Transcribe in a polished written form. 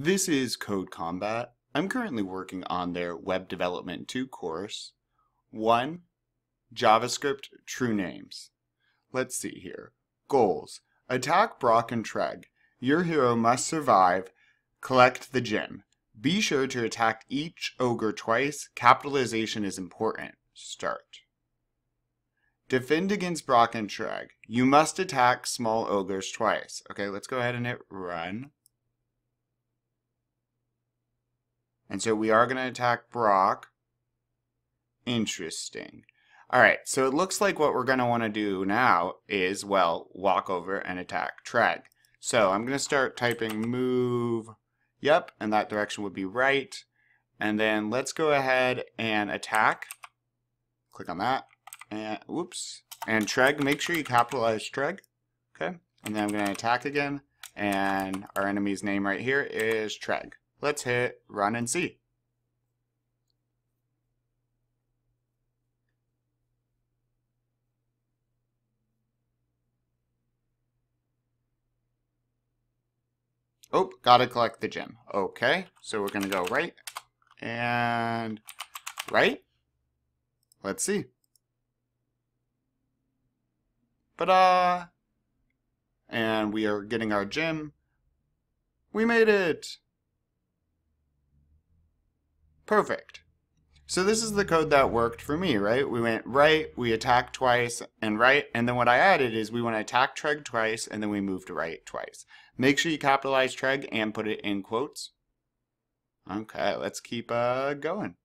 This is CodeCombat. I'm currently working on their Web Development 2 course. 1. JavaScript True Names. Let's see here. Goals. Attack Brock and Treg. Your hero must survive. Collect the gem. Be sure to attack each ogre twice. Capitalization is important. Start. Defend against Brock and Treg. You must attack small ogres twice. Okay, let's go ahead and hit run. And so we are going to attack Brock. Interesting. Alright, so it looks like what we're going to want to do now is, well, walk over and attack Treg. So I'm going to start typing move, yep, and that direction would be right. And then let's go ahead and attack. Click on that. And whoops. And Treg, make sure you capitalize Treg. Okay. And then I'm going to attack again. And our enemy's name right here is Treg. Let's hit run and see. Oh, gotta collect the gem. Okay, so we're gonna go right and right. Let's see. Ta-da! And we are getting our gem. We made it! Perfect. So this is the code that worked for me, right? We went right, we attacked twice, and right, and then what I added is we want to attack Treg twice, and then we moved right twice. Make sure you capitalize Treg and put it in quotes. Okay, let's keep going.